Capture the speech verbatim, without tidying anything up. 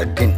again.